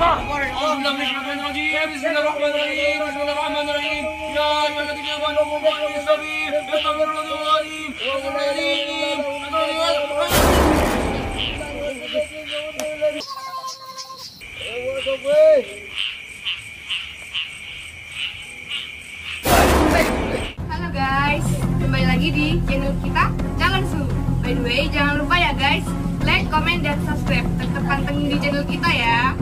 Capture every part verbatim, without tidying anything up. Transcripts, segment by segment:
Halo guys, kembali lagi di channel kita Jalan Su. By the way, jangan lupa ya guys, like, comment, dan subscribe. Tetap pantengin di channel kita ya.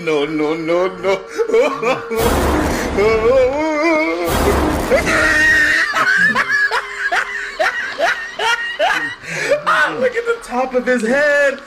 No, no, no, no. Ah, look at the top of his head. Ah, look at the top of his head.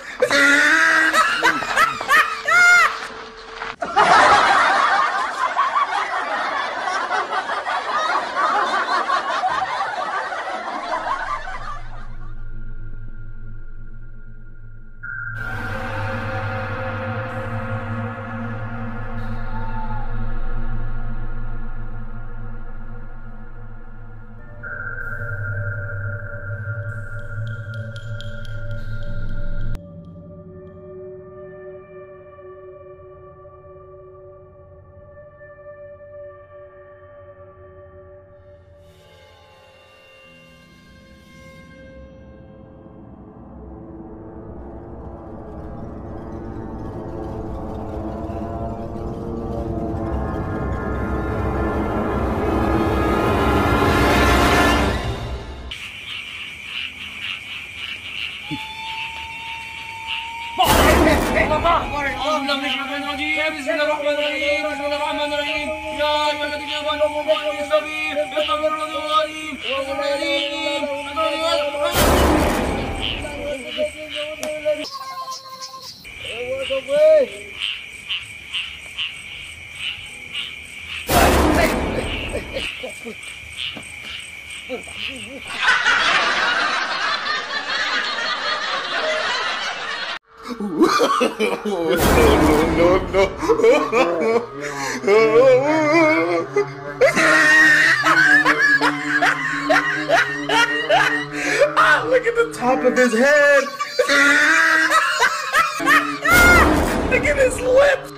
Look at his lips.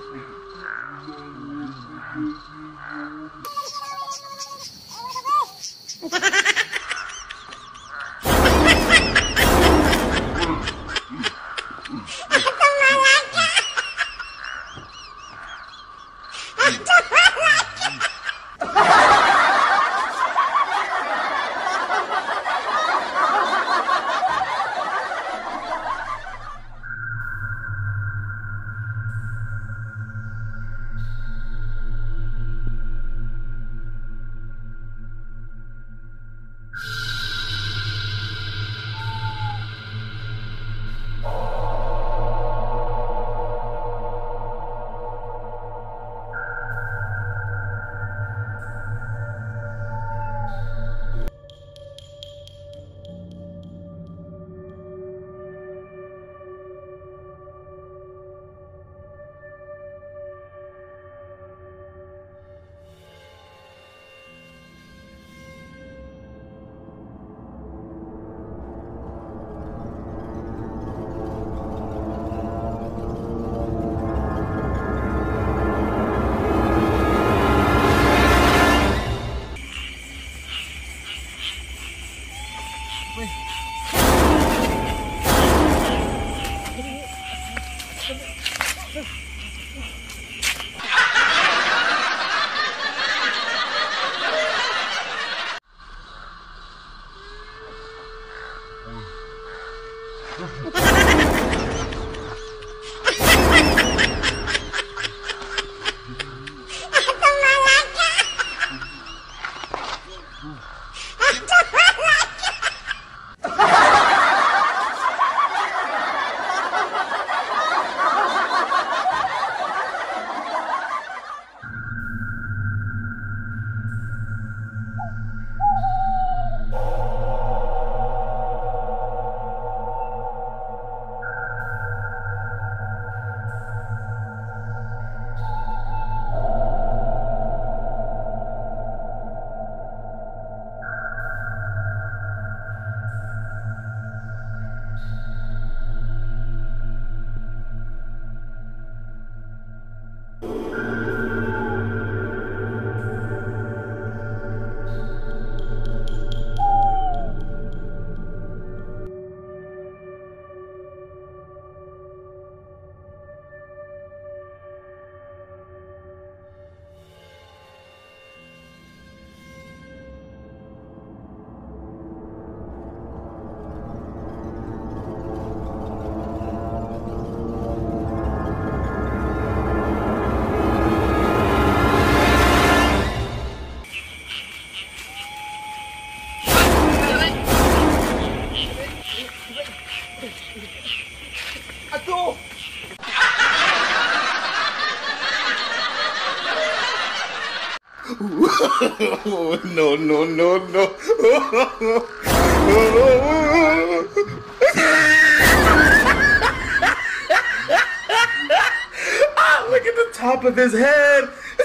Oh, no, no, no, no. Ah, look at the top of his head.